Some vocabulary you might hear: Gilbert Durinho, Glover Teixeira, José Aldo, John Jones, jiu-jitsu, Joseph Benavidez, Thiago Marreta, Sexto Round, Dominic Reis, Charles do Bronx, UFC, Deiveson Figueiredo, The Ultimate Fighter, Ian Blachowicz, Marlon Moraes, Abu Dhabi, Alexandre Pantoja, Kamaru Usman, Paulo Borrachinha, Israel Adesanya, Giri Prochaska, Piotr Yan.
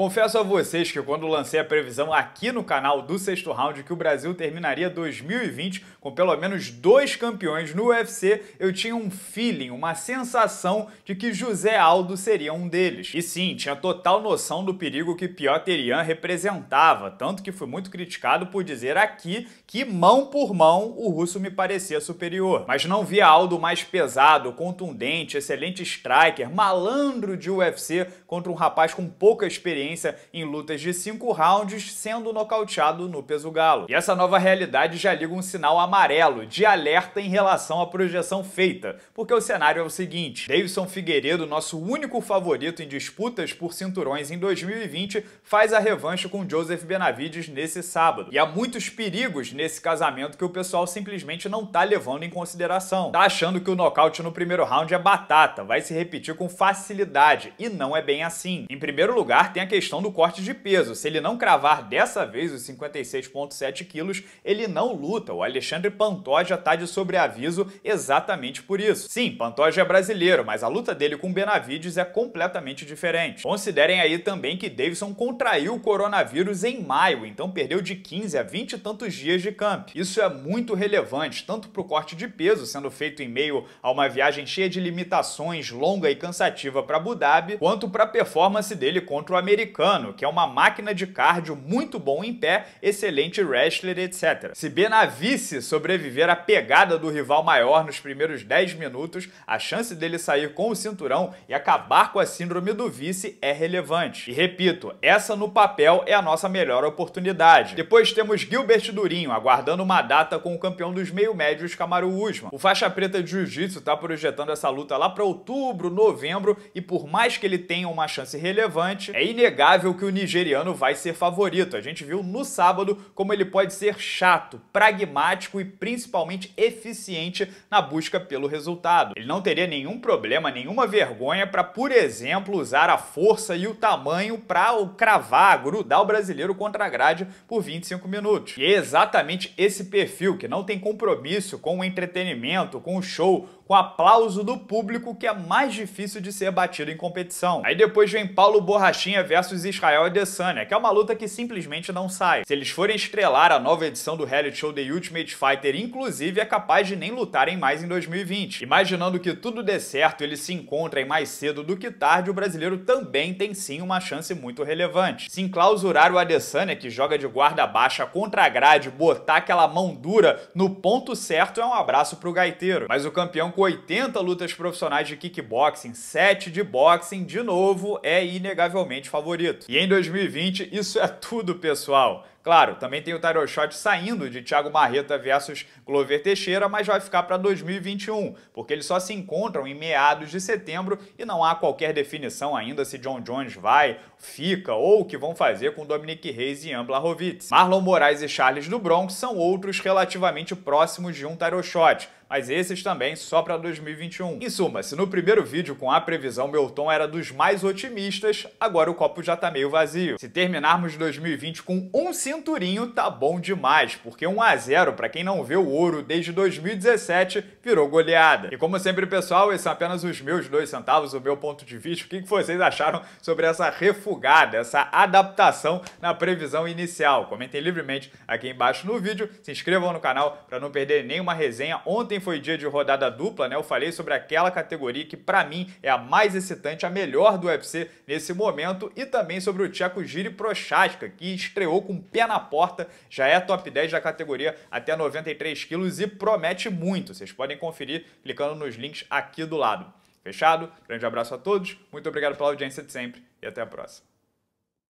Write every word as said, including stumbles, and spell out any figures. Confesso a vocês que quando lancei a previsão aqui no canal do Sexto Round que o Brasil terminaria dois mil e vinte com pelo menos dois campeões no U F C, eu tinha um feeling, uma sensação de que José Aldo seria um deles. E sim, tinha total noção do perigo que Piotr Yan representava, tanto que fui muito criticado por dizer aqui que mão por mão o russo me parecia superior. Mas não via Aldo mais pesado, contundente, excelente striker, malandro de U F C contra um rapaz com pouca experiência em lutas de cinco rounds, sendo nocauteado no peso galo. E essa nova realidade já liga um sinal amarelo de alerta em relação à projeção feita, porque o cenário é o seguinte: Deiveson Figueiredo, nosso único favorito em disputas por cinturões em dois mil e vinte, faz a revanche com Joseph Benavidez nesse sábado. E há muitos perigos nesse casamento que o pessoal simplesmente não tá levando em consideração. Tá achando que o nocaute no primeiro round é batata, vai se repetir com facilidade, e não é bem assim. Em primeiro lugar, tem a questão questão do corte de peso. Se ele não cravar dessa vez os cinquenta e seis vírgula sete quilos, ele não luta. O Alexandre Pantoja tá de sobreaviso exatamente por isso. Sim, Pantoja é brasileiro, mas a luta dele com Benavidez é completamente diferente. Considerem aí também que Deiveson contraiu o coronavírus em maio, então perdeu de quinze a vinte e tantos dias de camp. Isso é muito relevante, tanto para o corte de peso, sendo feito em meio a uma viagem cheia de limitações, longa e cansativa para Abu Dhabi, quanto para a performance dele contra o americano, que é uma máquina de cardio, muito bom em pé, excelente wrestler, etcétera. Se Benavidez sobreviver à pegada do rival maior nos primeiros dez minutos, a chance dele sair com o cinturão e acabar com a síndrome do vice é relevante. E repito, essa no papel é a nossa melhor oportunidade. Depois temos Gilbert Durinho, aguardando uma data com o campeão dos meio-médios, Kamaru Usman. O faixa preta de jiu-jitsu está projetando essa luta lá para outubro, novembro, e por mais que ele tenha uma chance relevante, é inegável que o nigeriano vai ser favorito. A gente viu no sábado como ele pode ser chato, pragmático e principalmente eficiente na busca pelo resultado. Ele não teria nenhum problema, nenhuma vergonha para, por exemplo, usar a força e o tamanho para cravar, grudar o brasileiro contra a grade por vinte e cinco minutos. E é exatamente esse perfil que não tem compromisso com o entretenimento, com o show, com o aplauso do público, que é mais difícil de ser batido em competição. Aí depois vem Paulo Borrachinha versus Israel Adesanya, que é uma luta que simplesmente não sai. Se eles forem estrelar a nova edição do reality show The Ultimate Fighter, inclusive, é capaz de nem lutarem mais em dois mil e vinte. Imaginando que tudo dê certo, eles se encontrem mais cedo do que tarde, o brasileiro também tem sim uma chance muito relevante. Se enclausurar o Adesanya, que joga de guarda baixa contra a grade, botar aquela mão dura no ponto certo, é um abraço pro gaiteiro. Mas o campeão com oitenta lutas profissionais de kickboxing, sete de boxing, de novo, é inegavelmente favorito. E em dois mil e vinte, isso é tudo, pessoal. Claro, também tem o title shot saindo de Thiago Marreta versus Glover Teixeira, mas vai ficar para dois mil e vinte e um, porque eles só se encontram em meados de setembro e não há qualquer definição ainda se John Jones vai, fica, ou o que vão fazer com Dominic Reis e Ian Blachowicz. Marlon Moraes e Charles do Bronx são outros relativamente próximos de um title shot, mas esses também só para dois mil e vinte e um. Em suma, se no primeiro vídeo com a previsão meu tom era dos mais otimistas, agora o copo já tá meio vazio. Se terminarmos dois mil e vinte com um cinturinho, tá bom demais, porque um a zero, para quem não vê o ouro desde dois mil e dezessete, virou goleada. E como sempre, pessoal, esses são apenas os meus dois centavos, o meu ponto de vista. O que vocês acharam sobre essa refugada, essa adaptação na previsão inicial? Comentem livremente aqui embaixo no vídeo, se inscrevam no canal para não perder nenhuma resenha. Ontem foi dia de rodada dupla, né? Eu falei sobre aquela categoria que, pra mim, é a mais excitante, a melhor do U F C nesse momento, e também sobre o tcheco Giri Prochaska, que estreou com pé na porta, já é top dez da categoria até noventa e três quilos e promete muito. Vocês podem conferir clicando nos links aqui do lado. Fechado? Grande abraço a todos, muito obrigado pela audiência de sempre e até a próxima.